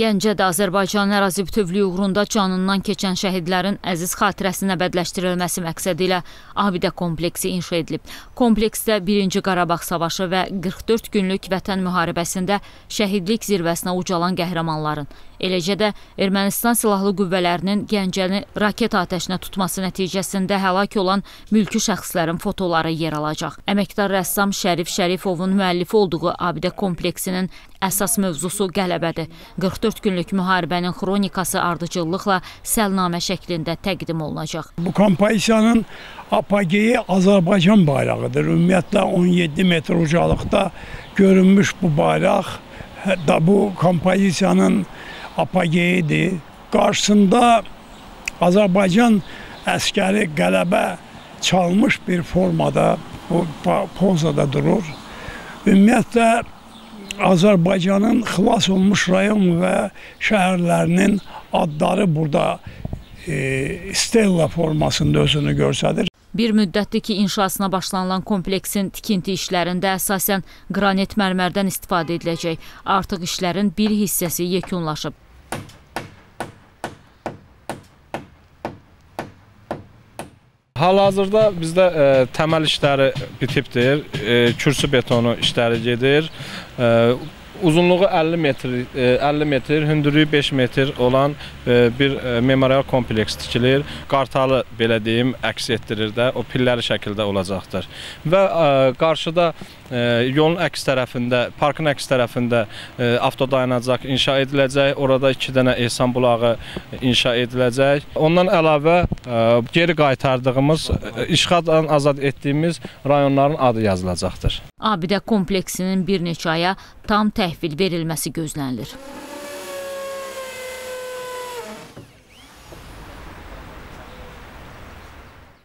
Gəncədə Azərbaycan ərazi bütövlüyü uğrunda canından keçən şəhidlərin əziz xatirəsinə bədləşdirilməsi məqsədi ilə Abidə kompleksi inşa edilib. Kompleksdə 1-ci Qarabağ Savaşı və 44 günlük vətən müharibəsində şəhidlik zirvəsinə ucalan qəhrəmanların, eləcə də Ermənistan Silahlı Qüvvələrinin Gəncəni raket atəşinə tutması nəticəsində həlak olan mülki şəxslərin fotoları yer alacaq. Əməkdar rəssam Şərif Şərifovun müəllifi olduğu Abidə kompleksinin əsas mövzusu qələbədir. 44 günlük müharibənin xronikası ardıcıllıqla səlnamə şəklində təqdim olunacaq. Bu kampaniyanın apageyi Azərbaycan bayrağıdır. Ümumiyyətlə 17 metr ucalıqda görünmüş bu bayraq da bu kampaniyanın apageyidir. Qarşısında Azərbaycan əskəri qələbə çalmış bir formada, bu pozada durur. Ümumiyyətlə Azərbaycanın xilas olmuş rayon və şəhərlərinin adları burada stella formasında özünü göstərir. Bir müddətdir ki, inşasına başlanılan kompleksin tikinti işlərində əsasən qranit mərmərdən istifadə ediləcək. Artıq işlərin bir hissəsi yekunlaşıb. Hal-hazırda bizdə təməl işləri bitibdir, kürsü betonu işləri gedir, uzunluğu 50 metr, hündürlüyü 5 metr olan bir memorial kompleks tikilir. Qartalı, belə deyim, əks etdirir də, o pilləri şəkildə olacaqdır. Və qarşıda yolun əks tərəfində, parkın əks tərəfində avtodayanacaq inşa ediləcək. Orada 2 dənə Ehsan Bulağı inşa ediləcək. Ondan əlavə geri qaytardığımız, işğaldan azad etdiyimiz rayonların adı yazılacaqdır. Abidə kompleksinin bir neçə aya tam təhvil verilməsi gözlənilir.